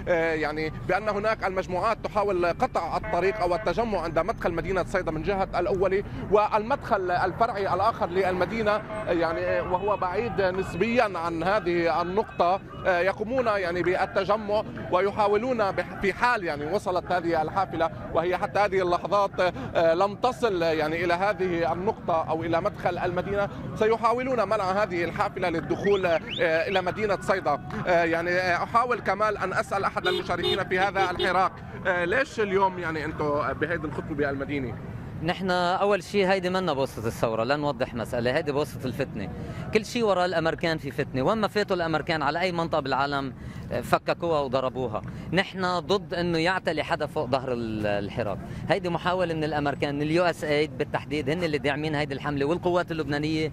يعني بأن هناك المجموعات تحاول قطع الطريق أو التجمع عند مدخل مدينة صيدا من جهة الأولي، والمدخل الفرعي الآخر للمدينة يعني وهو بعيد نسبيا عن عن هذه النقطة، يقومون يعني بالتجمع ويحاولون في حال يعني وصلت هذه الحافلة، وهي حتى هذه اللحظات لم تصل يعني إلى هذه النقطة أو إلى مدخل المدينة، سيحاولون منع هذه الحافلة للدخول إلى مدينة صيدا. يعني أحاول كمال أن أسأل أحد المشاركين في هذا الحراك، ليش اليوم يعني أنتم بهذه الخطوة بالمدينة؟ نحن أول شيء هيدي منا بوسطة الثورة، لا نوضح مسألة، هيدي بوسطة الفتنة. كل شيء وراء الأمريكان في فتنة، وين ما فاتوا الأمريكان على أي منطقة بالعالم فككوها وضربوها. نحن ضد إنه يعتلي حدا فوق ظهر الحراك، هيدي محاولة من الأمريكان، اليو اس ايد بالتحديد، هن اللي داعمين هيدي الحملة والقوات اللبنانية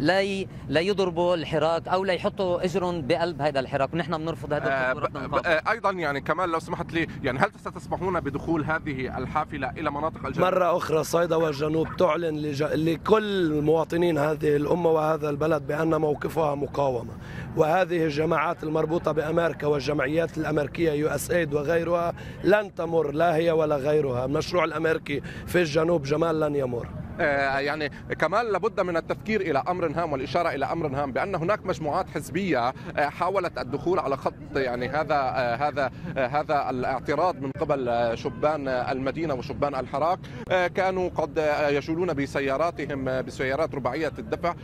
لا لا يضربوا الحراك او لا يحطوا اجرهم بقلب هذا الحراك، ونحن بنرفض هذا آه ايضا. يعني كمان لو سمحت لي، يعني هل ستسمحون بدخول هذه الحافله الى مناطق الجنوب؟ مره اخرى صيدا والجنوب تعلن لج... لكل مواطنين هذه الامه وهذا البلد بان موقفها مقاومه، وهذه الجماعات المربوطه بامريكا والجمعيات الامريكيه يو اس ايد وغيرها لن تمر، لا هي ولا غيرها. المشروع الامريكي في الجنوب جمال لن يمر. يعني كمان لابد من التفكير إلى أمر هام والإشارة إلى أمر هام، بأن هناك مجموعات حزبية حاولت الدخول على خط يعني هذا هذا هذا الاعتراض من قبل شبان المدينة وشبان الحراك، كانوا قد يجولون بسياراتهم بسيارات رباعية الدفع،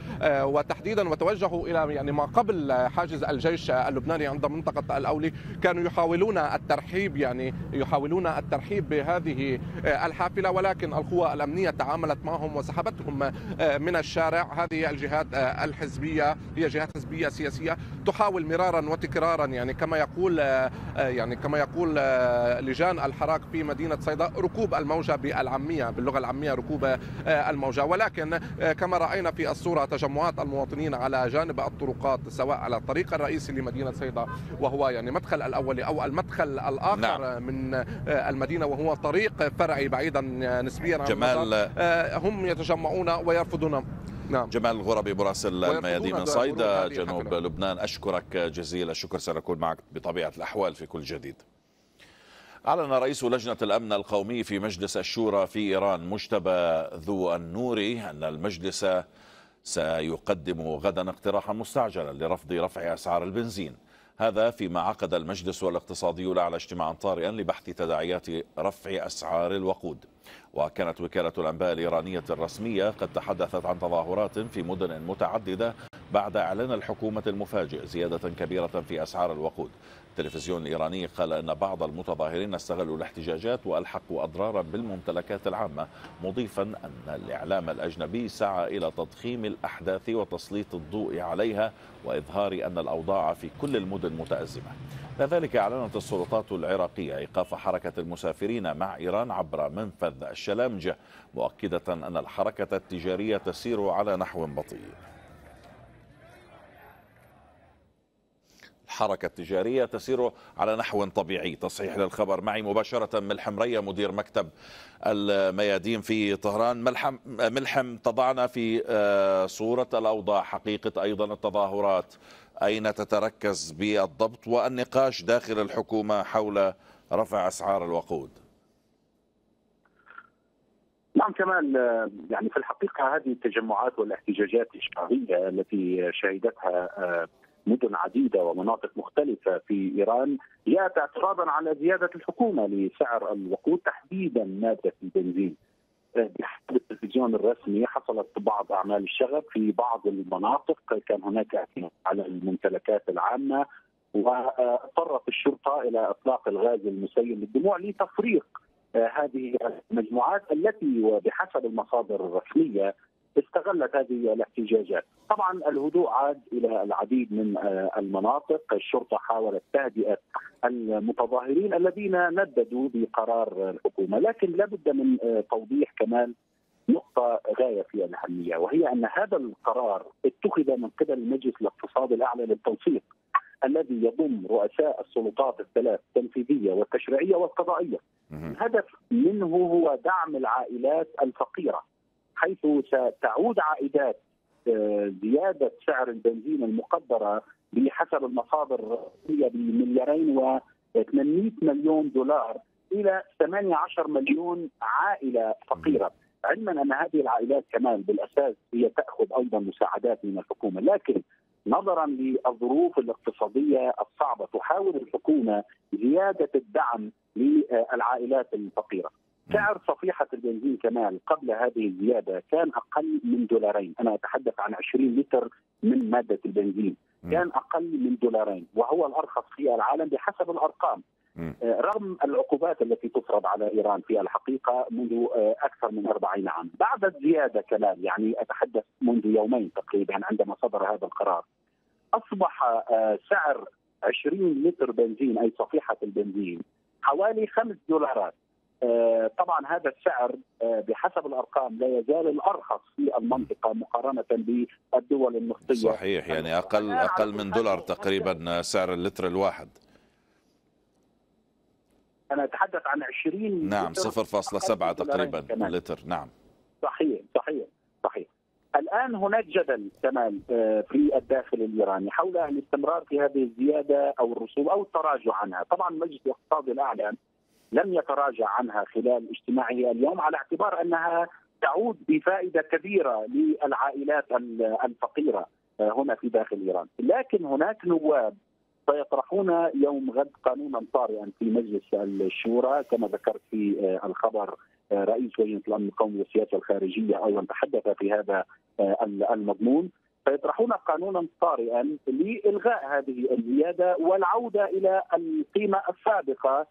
وتحديدا وتوجهوا إلى يعني ما قبل حاجز الجيش اللبناني عند منطقة الأولي، كانوا يحاولون الترحيب يعني يحاولون الترحيب بهذه الحافلة، ولكن القوى الأمنية تعاملت معهم وسحبتهم من الشارع. هذه الجهات الحزبية هي جهات حزبية سياسية تحاول مرارا وتكرارا يعني كما يقول يعني كما يقول لجان الحراك في مدينة صيدا ركوب الموجة بالعامية، باللغة العامية ركوب الموجة. ولكن كما رأينا في الصورة تجمعات المواطنين على جانب الطرقات، سواء على الطريق الرئيسي لمدينة صيدا وهو يعني مدخل الأول أو المدخل الآخر نعم. من المدينة وهو طريق فرعي بعيدا نسبيا عن جمال، هم يتجمعون ويرفضون. نعم. جمال الغربي مراسل الميادين من صيدا جنوب لبنان، أشكرك جزيل الشكر، سنكون معك بطبيعة الأحوال في كل جديد. أعلن رئيس لجنة الأمن القومي في مجلس الشورى في إيران مجتبى ذو النوري أن المجلس سيقدم غدا اقتراحا مستعجلا لرفض رفع أسعار البنزين، هذا فيما عقد المجلس والاقتصادي الأعلى اجتماعا طارئا لبحث تداعيات رفع أسعار الوقود. وكانت وكالة الأنباء الإيرانية الرسمية قد تحدثت عن تظاهرات في مدن متعددة بعد إعلان الحكومة المفاجئ زيادة كبيرة في أسعار الوقود. التلفزيون الإيراني قال أن بعض المتظاهرين استغلوا الاحتجاجات وألحقوا أضرارا بالممتلكات العامة، مضيفا أن الإعلام الأجنبي سعى إلى تضخيم الأحداث وتسليط الضوء عليها وإظهار أن الأوضاع في كل المدن متأزمة. كذلك أعلنت السلطات العراقية إيقاف حركة المسافرين مع إيران عبر منفذ الشلامجة، مؤكدة أن الحركة التجارية تسير على نحو بطيء. الحركة التجارية تسير على نحو طبيعي. تصحيح للخبر معي مباشرة من الحمرية مدير مكتب الميادين في طهران. ملحم, ملحم تضعنا في صورة الأوضاع، حقيقة أيضا التظاهرات، أين تتركز بالضبط، والنقاش داخل الحكومة حول رفع أسعار الوقود؟ نعم كمال، يعني في الحقيقة هذه التجمعات والاحتجاجات الشعبية التي شهدتها مدن عديدة ومناطق مختلفة في إيران جاءت اعتراضا على زيادة الحكومة لسعر الوقود، تحديدا مادة البنزين. بحسب التلفزيون الرسمي حصلت بعض أعمال الشغب في بعض المناطق، كان هناك اعتماد على الممتلكات العامة، واضطرت الشرطة إلى إطلاق الغاز المسيل للدموع لتفريق هذه المجموعات التي وبحسب المصادر الرسمية استغلت هذه الاحتجاجات. طبعا الهدوء عاد إلى العديد من المناطق، الشرطة حاولت تهدئة المتظاهرين الذين نددوا بقرار الحكومة، لكن لابد من توضيح كمان نقطة غاية في الأهمية، وهي أن هذا القرار اتخذ من قبل المجلس الاقتصادي الأعلى للتنسيق الذي يضم رؤساء السلطات الثلاث التنفيذية والتشريعية والقضائية. الهدف منه هو دعم العائلات الفقيرة، حيث ستعود عائدات زيادة سعر البنزين المقدرة بحسب المصادر الرسمية بمليارين وثمانمائة مليون دولار إلى ثمانية عشر مليون عائلة فقيرة، علما أن هذه العائلات كمان بالأساس هي تأخذ أيضا مساعدات من الحكومة، لكن نظرا للظروف الاقتصادية الصعبة تحاول الحكومة زيادة الدعم للعائلات الفقيرة. سعر صفيحة البنزين كمان قبل هذه الزيادة كان أقل من دولارين، أنا أتحدث عن عشرين لتر من مادة البنزين، كان أقل من دولارين وهو الأرخص في العالم بحسب الأرقام، رغم العقوبات التي تفرض على إيران في الحقيقة منذ أكثر من أربعين عام. بعد الزيادة كمان، يعني أتحدث منذ يومين تقريبا عندما صدر هذا القرار، أصبح سعر عشرين لتر بنزين أي صفيحة البنزين حوالي خمس دولارات، طبعا هذا السعر بحسب الأرقام لا يزال الأرخص في المنطقة مقارنة بالدول النفطية. صحيح، يعني أقل أقل من دولار تقريبا سعر اللتر الواحد. أنا أتحدث عن عشرين، نعم، صفر فاصلة سبعة تقريبا لتر. نعم صحيح صحيح صحيح. الآن هناك جدل كمان في الداخل الإيراني حول الاستمرار في هذه الزيادة أو الرسوم أو التراجع عنها. طبعا مجلس الاقتصاد الأعلى لم يتراجع عنها خلال اجتماعه اليوم على اعتبار أنها تعود بفائدة كبيرة للعائلات الفقيرة هنا في داخل إيران، لكن هناك نواب سيطرحون يوم غد قانونا طارئا في مجلس الشورى كما ذكرت في الخبر. رئيس لجنة الأمن القومي والسياسة الخارجية أولا تحدث في هذا المضمون، فيطرحون قانونا طارئا لإلغاء هذه الزيادة والعودة إلى القيمة السابقة،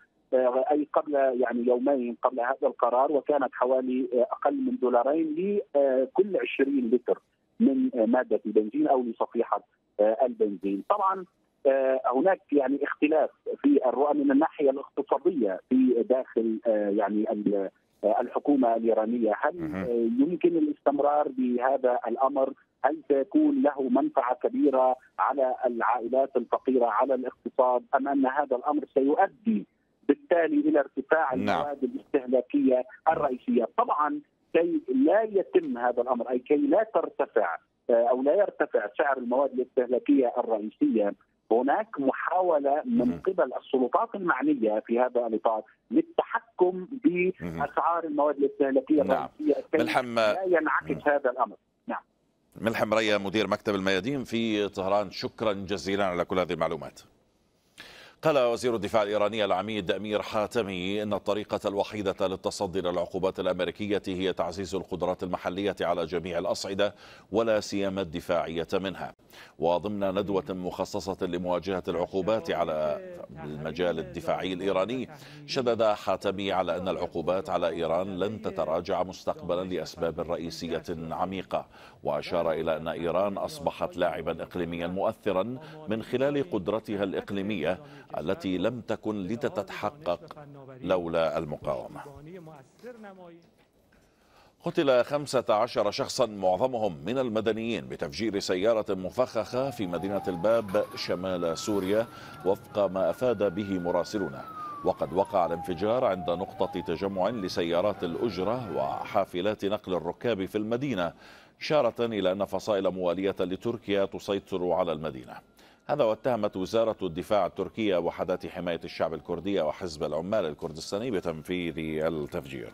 أي قبل يعني يومين قبل هذا القرار، وكانت حوالي أقل من دولارين لكل عشرين لتر من مادة البنزين أو لصفيحة البنزين. طبعا هناك يعني اختلاف في الرؤى من الناحية الاقتصادية في داخل يعني الحكومة الإيرانية. هل يمكن الاستمرار بهذا الأمر؟ هل سيكون له منفعة كبيرة على العائلات الفقيرة على الاقتصاد، أم أن هذا الأمر سيؤدي بالتالي إلى ارتفاع المواد الاستهلاكية الرئيسية؟ طبعا كي لا يتم هذا الأمر، أي كي لا ترتفع أو لا يرتفع سعر المواد الاستهلاكية الرئيسية، هناك محاولة من قبل السلطات المعنية في هذا الإطار للتحكم بأسعار المواد الاستهلاكية الرئيسية كي لا ينعكس هذا الأمر. نعم. ملحم ريا، مدير مكتب الميادين في طهران، شكرا جزيلا على كل هذه المعلومات. قال وزير الدفاع الإيراني العميد أمير حاتمي إن الطريقة الوحيدة للتصدي للعقوبات الأمريكية هي تعزيز القدرات المحلية على جميع الأصعدة ولا سيما الدفاعية منها. وضمن ندوة مخصصة لمواجهة العقوبات على المجال الدفاعي الإيراني، شدد حاتمي على أن العقوبات على إيران لن تتراجع مستقبلا لأسباب رئيسية عميقة، وأشار إلى أن إيران أصبحت لاعبا إقليميا مؤثرا من خلال قدرتها الإقليمية التي لم تكن لتتحقق لولا المقاومة. قتل خمسة عشر شخصا معظمهم من المدنيين بتفجير سيارة مفخخة في مدينة الباب شمال سوريا وفق ما أفاد به مراسلنا. وقد وقع الانفجار عند نقطة تجمع لسيارات الأجرة وحافلات نقل الركاب في المدينة، إشارة إلى أن فصائل موالية لتركيا تسيطر على المدينة. هذا واتهمت وزارة الدفاع التركية وحدات حماية الشعب الكردية وحزب العمال الكردستاني بتنفيذ التفجير.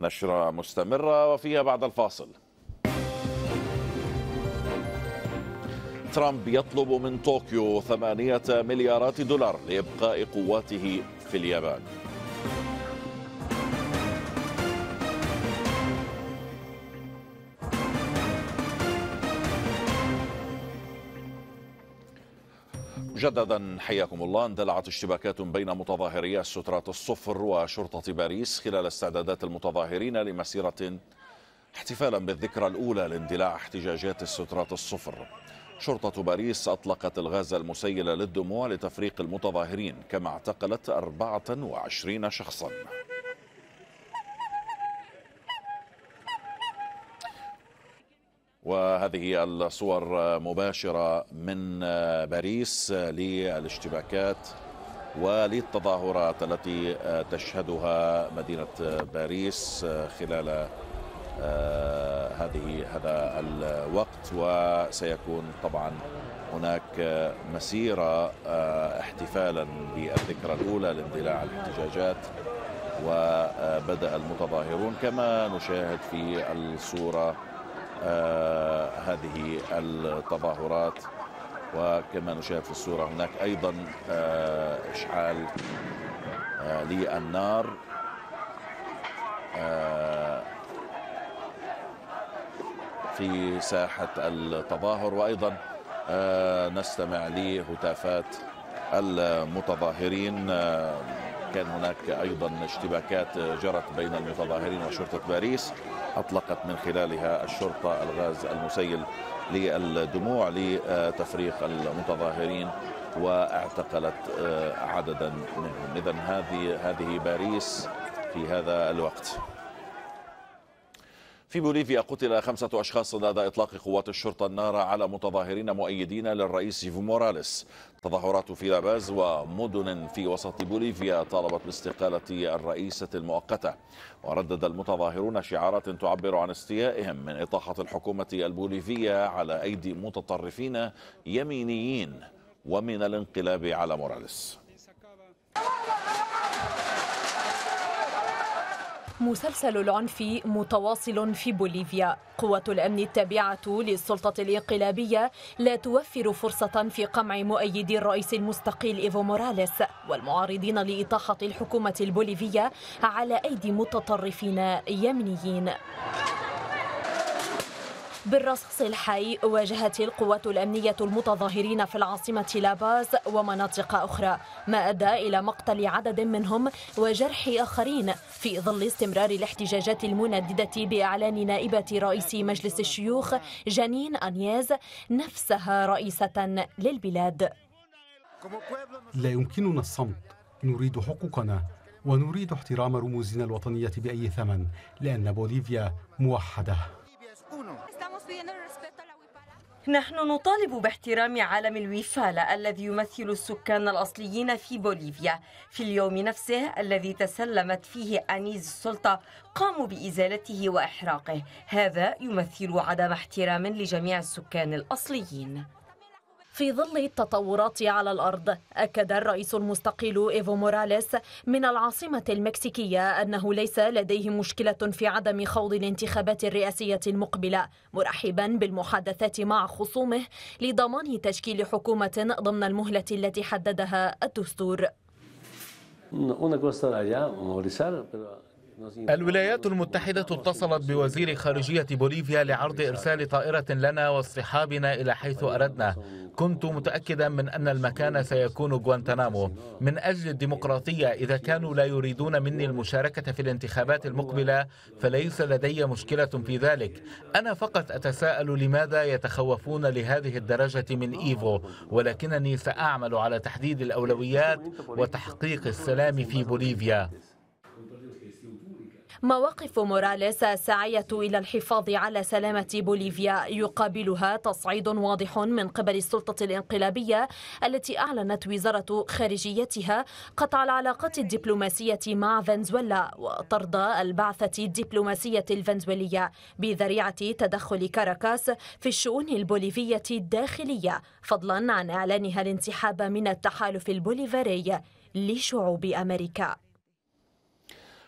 نشرة مستمرة وفيها بعد الفاصل. ترامب يطلب من طوكيو ثمانية مليارات دولار لإبقاء قواته في اليابان. مجددا حياكم الله. اندلعت اشتباكات بين متظاهري السترات الصفر وشرطة باريس خلال استعدادات المتظاهرين لمسيرة احتفالا بالذكرى الأولى لاندلاع احتجاجات السترات الصفر. شرطة باريس أطلقت الغاز المسيل للدموع لتفريق المتظاهرين، كما اعتقلت أربعة وعشرين شخصا. وهذه الصور مباشرة من باريس للاشتباكات وللتظاهرات التي تشهدها مدينة باريس خلال هذه هذا الوقت. وسيكون طبعا هناك مسيرة احتفالا بالذكرى الأولى لاندلاع الاحتجاجات، وبدأ المتظاهرون كما نشاهد في الصورة آه هذه التظاهرات. وكما نشاهد في الصورة هناك أيضا آه إشعال آه للنار آه في ساحة التظاهر، وأيضا آه نستمع لهتافات المتظاهرين. آه كان هناك أيضا اشتباكات جرت بين المتظاهرين وشرطة باريس، أطلقت من خلالها الشرطة الغاز المسيل للدموع لتفريق المتظاهرين. واعتقلت عددا منهم. إذن هذه هذه باريس في هذا الوقت. في بوليفيا قتل خمسة أشخاص لدى إطلاق قوات الشرطة النار على متظاهرين مؤيدين للرئيس إيفو موراليس. تظاهرات في لاباز ومدن في وسط بوليفيا طالبت باستقالة الرئيسة المؤقتة، وردد المتظاهرون شعارات تعبر عن استيائهم من إطاحة الحكومة البوليفية على أيدي متطرفين يمينيين ومن الانقلاب على موراليس. مسلسل العنف متواصل في بوليفيا. قوة الأمن التابعة للسلطة الانقلابية لا توفر فرصة في قمع مؤيدي الرئيس المستقيل إيفو موراليس والمعارضين لإطاحة الحكومة البوليفية على أيدي متطرفين يمنيين. بالرصاص الحي واجهت القوات الأمنية المتظاهرين في العاصمة لاباز ومناطق أخرى، ما أدى إلى مقتل عدد منهم وجرح آخرين في ظل استمرار الاحتجاجات المنددة بإعلان نائبة رئيس مجلس الشيوخ جانين أنياز نفسها رئيسة للبلاد. لا يمكننا الصمت، نريد حقوقنا ونريد احترام رموزنا الوطنية بأي ثمن، لأن بوليفيا موحدة. نحن نطالب باحترام علم الوفالة الذي يمثل السكان الأصليين في بوليفيا. في اليوم نفسه الذي تسلمت فيه أنيز السلطة قاموا بإزالته وإحراقه. هذا يمثل عدم احترام لجميع السكان الأصليين. في ظل التطورات على الأرض، أكد الرئيس المستقيل إيفو موراليس من العاصمة المكسيكية أنه ليس لديه مشكلة في عدم خوض الانتخابات الرئاسية المقبلة، مرحبا بالمحادثات مع خصومه لضمان تشكيل حكومة ضمن المهلة التي حددها الدستور. الولايات المتحدة اتصلت بوزير خارجية بوليفيا لعرض إرسال طائرة لنا واصطحابنا إلى حيث أردنا. كنت متأكدا من أن المكان سيكون غوانتنامو من أجل الديمقراطية. إذا كانوا لا يريدون مني المشاركة في الانتخابات المقبلة فليس لدي مشكلة في ذلك. أنا فقط أتساءل لماذا يتخوفون لهذه الدرجة من إيفو، ولكنني سأعمل على تحديد الأولويات وتحقيق السلام في بوليفيا. مواقف موراليس ساعية إلى الحفاظ على سلامة بوليفيا، يقابلها تصعيد واضح من قبل السلطة الانقلابية التي أعلنت وزارة خارجيتها قطع العلاقات الدبلوماسية مع فنزويلا وطرد البعثة الدبلوماسية الفنزويلية بذريعة تدخل كاراكاس في الشؤون البوليفية الداخلية، فضلا عن إعلانها الانسحاب من التحالف البوليفاري لشعوب أمريكا.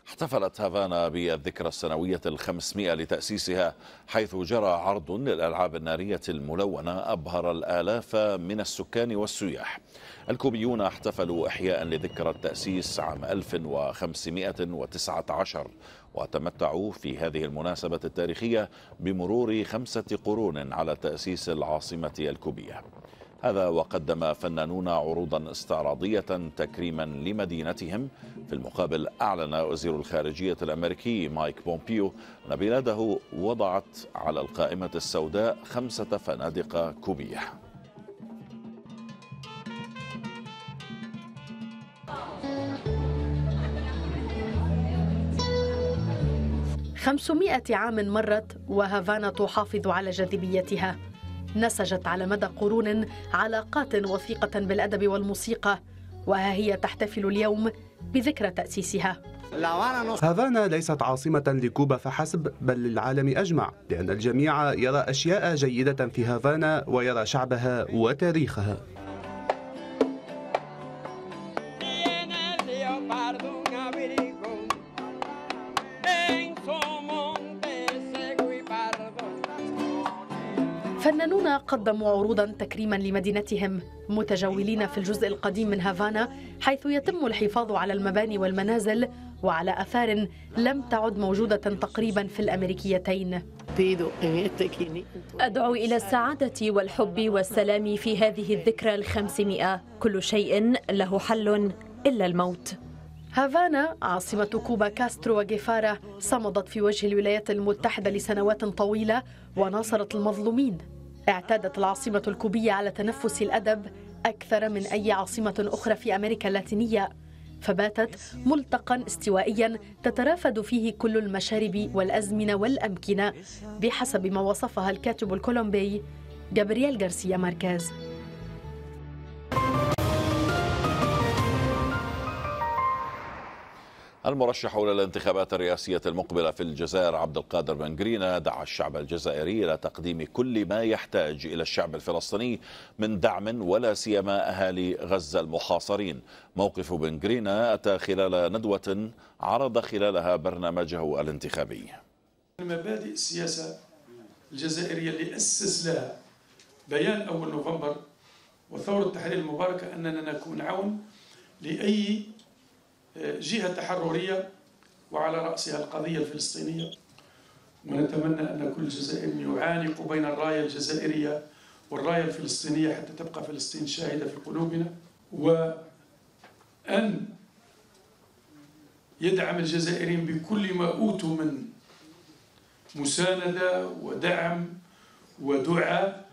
احتفلت هافانا بالذكرى السنوية الخمسمائة لتأسيسها، حيث جرى عرض للألعاب النارية الملونة أبهر الآلاف من السكان والسياح. الكوبيون احتفلوا إحياء لذكرى التأسيس عام ألف وخمسمائة وتسعة عشر، وتمتعوا في هذه المناسبة التاريخية بمرور خمسة قرون على تأسيس العاصمة الكوبية. هذا وقدم فنانون عروضا استعراضية تكريما لمدينتهم. في المقابل أعلن وزير الخارجية الأمريكي مايك بومبيو أن بلاده وضعت على القائمة السوداء خمسة فنادق كوبية. خمسمائة عام مرت وهافانا تحافظ على جاذبيتها. نسجت على مدى قرون علاقات وثيقة بالأدب والموسيقى، وها هي تحتفل اليوم بذكرى تأسيسها. هافانا ليست عاصمة لكوبا فحسب، بل للعالم أجمع، لأن الجميع يرى أشياء جيدة في هافانا ويرى شعبها وتاريخها. فنانون قدموا عروضا تكريما لمدينتهم متجولين في الجزء القديم من هافانا، حيث يتم الحفاظ على المباني والمنازل وعلى آثار لم تعد موجودة تقريبا في الأمريكيتين. أدعو إلى السعادة والحب والسلام في هذه الذكرى الخمسمائة. كل شيء له حل إلا الموت. هافانا عاصمة كوبا كاسترو وجيفارا صمدت في وجه الولايات المتحدة لسنوات طويلة وناصرت المظلومين. اعتادت العاصمة الكوبية على تنفس الأدب أكثر من أي عاصمة أخرى في أمريكا اللاتينية، فباتت ملتقاً استوائياً تترافد فيه كل المشارب والأزمنة والأمكنة بحسب ما وصفها الكاتب الكولومبي غابرييل غارسيا ماركيز. المرشح للانتخابات الرئاسية المقبلة في الجزائر عبد القادر بن غرينا دعا الشعب الجزائري إلى تقديم كل ما يحتاج إلى الشعب الفلسطيني من دعم ولا سيما أهالي غزة المحاصرين. موقف بن غرينا أتى خلال ندوة عرض خلالها برنامجه الانتخابي. مبادئ السياسة الجزائرية اللي أسس لها بيان أول نوفمبر وثورة التحرير المباركة أننا نكون عون لأي جهة تحررية وعلى رأسها القضية الفلسطينية، ونتمنى أن كل جزائري يعانق بين الراية الجزائرية والراية الفلسطينية حتى تبقى فلسطين شاهدة في قلوبنا، وأن يدعم الجزائريين بكل ما أوتوا من مساندة ودعم ودعاء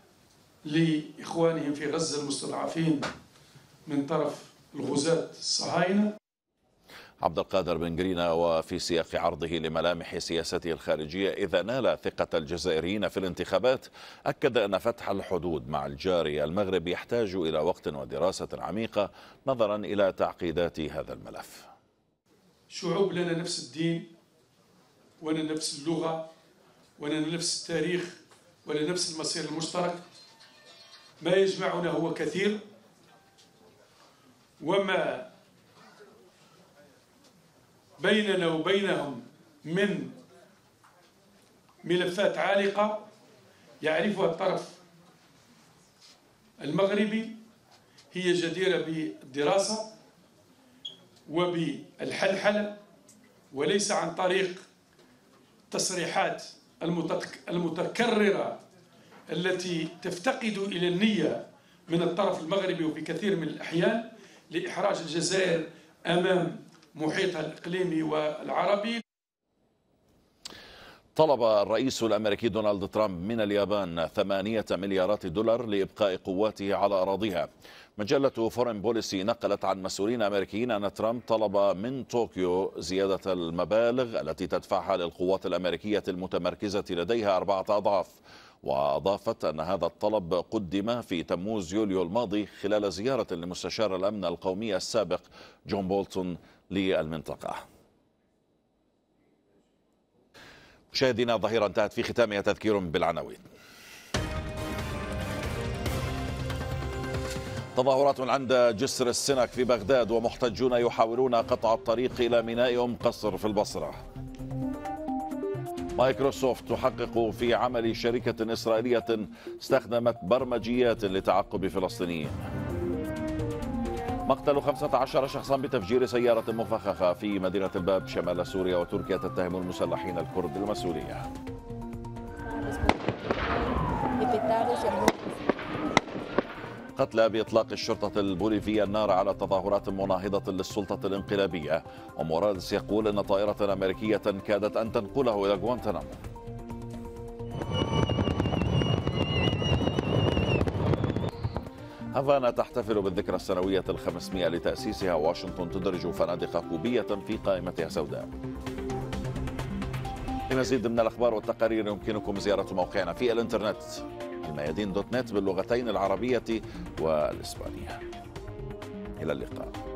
لإخوانهم في غزة المستضعفين من طرف الغزاة الصهاينة. عبد القادر بن غرينا وفي سياق عرضه لملامح سياسته الخارجية إذا نال ثقة الجزائريين في الانتخابات، أكد أن فتح الحدود مع الجاري المغرب يحتاج إلى وقت ودراسة عميقة نظرا إلى تعقيدات هذا الملف. شعوب لنا نفس الدين ولنا نفس اللغة ولنا نفس التاريخ ولنا نفس المصير المشترك، ما يجمعنا هو كثير، وما بيننا وبينهم من ملفات عالقة يعرفها الطرف المغربي هي جديرة بالدراسة وبالحلحلة وليس عن طريق التصريحات المتكررة التي تفتقد إلى النية من الطرف المغربي وفي كثير من الأحيان لإحراج الجزائر أمام محيطها الإقليمي والعربي. طلب الرئيس الأمريكي دونالد ترامب من اليابان ثمانية مليارات دولار لإبقاء قواته على أراضيها. مجلة فورين بوليسي نقلت عن مسؤولين أمريكيين أن ترامب طلب من طوكيو زيادة المبالغ التي تدفعها للقوات الأمريكية المتمركزة لديها أربعة أضعاف. وأضافت أن هذا الطلب قدم في تموز يوليو الماضي خلال زيارة لمستشار الأمن القومي السابق جون بولتون للمنطقة. مشاهدينا الظهيرة انتهت، في ختامها تذكير بالعناوين. تظاهرات عند جسر السنك في بغداد ومحتجون يحاولون قطع الطريق إلى ميناء أم قصر في البصرة. مايكروسوفت تحقق في عمل شركة إسرائيلية استخدمت برمجيات لتعقب فلسطينيين. مقتل خمسة عشر شخصا بتفجير سيارة مفخخة في مدينة الباب شمال سوريا، وتركيا تتهم المسلحين الكرد بالمسؤولية. قتلى بإطلاق الشرطة البوليفية النار على تظاهرات مناهضة للسلطة الانقلابية، وموراليس يقول أن طائرة أمريكية كادت أن تنقله إلى غوانتنامو. هافانا تحتفل بالذكرى السنوية الخمسمائة لتأسيسها، واشنطن تدرج فنادق كوبية في قائمتها السوداء. لمزيد من الأخبار والتقارير يمكنكم زيارة موقعنا في الإنترنت الميادين دوت نت باللغتين العربية والإسبانية. إلى اللقاء.